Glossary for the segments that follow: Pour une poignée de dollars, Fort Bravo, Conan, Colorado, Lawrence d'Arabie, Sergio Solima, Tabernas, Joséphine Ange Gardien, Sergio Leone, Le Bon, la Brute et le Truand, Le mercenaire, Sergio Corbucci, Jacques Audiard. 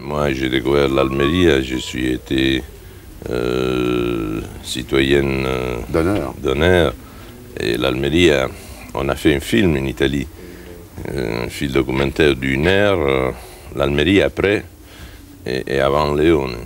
Moi, j'ai découvert l'Almeria, je suis été citoyenne d'honneur. Et l'Almeria, on a fait un film en Italie, un film documentaire d'une heure, l'Almeria après et avant Léone.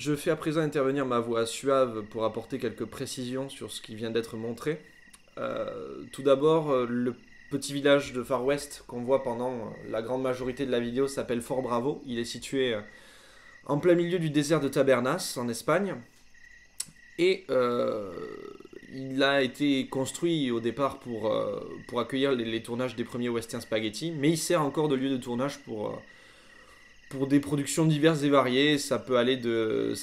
Je fais à présent intervenir ma voix suave pour apporter quelques précisions sur ce qui vient d'être montré. Tout d'abord, le petit village de Far West qu'on voit pendant la grande majorité de la vidéo s'appelle Fort Bravo. Il est situé en plein milieu du désert de Tabernas, en Espagne. Et il a été construit au départ pour accueillir les tournages des premiers Western Spaghetti, mais il sert encore de lieu de tournage pour des productions diverses et variées. Ça peut aller de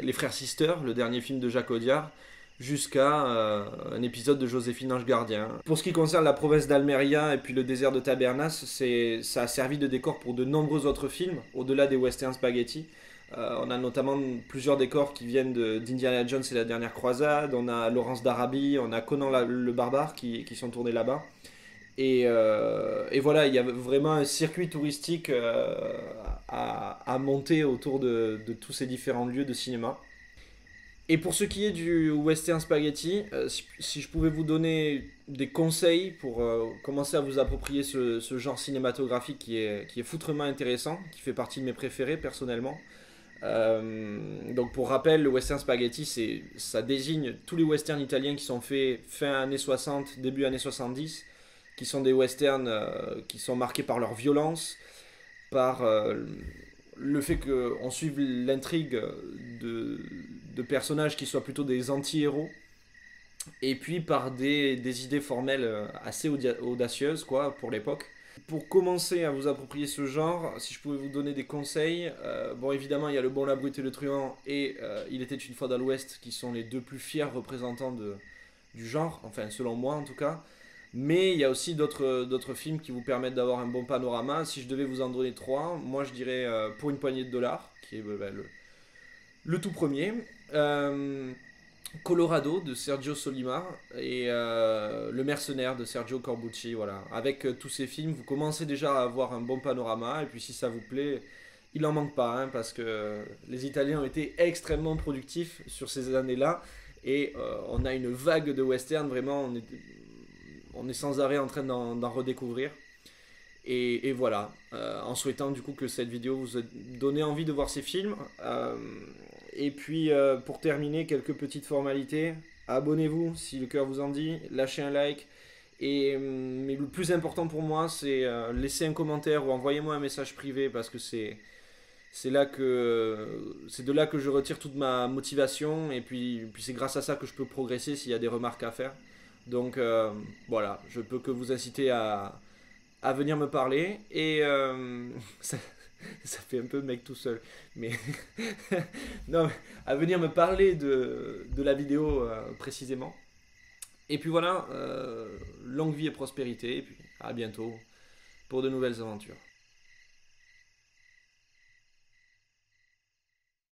Les Frères Sisters, le dernier film de Jacques Audiard, jusqu'à un épisode de Joséphine Ange Gardien. Pour ce qui concerne la province d'Almería et puis le désert de Tabernas, ça a servi de décor pour de nombreux autres films, au-delà des westerns spaghetti. On a notamment plusieurs décors qui viennent d'Indiana Jones et la dernière croisade, on a Lawrence d'Arabie, on a Conan le Barbare qui sont tournés là-bas. Et voilà, il y a vraiment un circuit touristique à monter autour de tous ces différents lieux de cinéma. Et pour ce qui est du western spaghetti, si je pouvais vous donner des conseils pour commencer à vous approprier ce genre cinématographique qui est foutrement intéressant, qui fait partie de mes préférés personnellement. Donc pour rappel, le western spaghetti, ça désigne tous les westerns italiens qui sont faits fin années 60, début années 70, qui sont des westerns qui sont marqués par leur violence, par le fait qu'on suive l'intrigue de personnages qui soient plutôt des anti-héros, et puis par des idées formelles assez audacieuses quoi, pour l'époque. Pour commencer à vous approprier ce genre, si je pouvais vous donner des conseils, bon évidemment il y a Le Bon, la Brute et le Truand et Il était une fois dans l'Ouest qui sont les deux plus fiers représentants du genre, enfin selon moi en tout cas. Mais il y a aussi d'autres films qui vous permettent d'avoir un bon panorama. Si je devais vous en donner trois, moi je dirais Pour une poignée de dollars, qui est le tout premier. Colorado de Sergio Solima et Le mercenaire de Sergio Corbucci. Voilà. Avec tous ces films, vous commencez déjà à avoir un bon panorama. Et puis si ça vous plaît, il n'en manque pas, hein, parce que les Italiens ont été extrêmement productifs sur ces années-là. Et on a une vague de western, vraiment... On est sans arrêt en train d'en redécouvrir. Et voilà, en souhaitant du coup que cette vidéo vous ait donné envie de voir ces films. Et puis pour terminer, quelques petites formalités. Abonnez-vous si le cœur vous en dit, lâchez un like. Mais le plus important pour moi, c'est laissez un commentaire ou envoyez-moi un message privé, parce que c'est de là que je retire toute ma motivation. Et puis c'est grâce à ça que je peux progresser s'il y a des remarques à faire. Donc voilà, je peux que vous inciter à venir me parler, et ça fait un peu mec tout seul, mais non, à venir me parler de la vidéo précisément. Et puis voilà, longue vie et prospérité, et puis à bientôt pour de nouvelles aventures.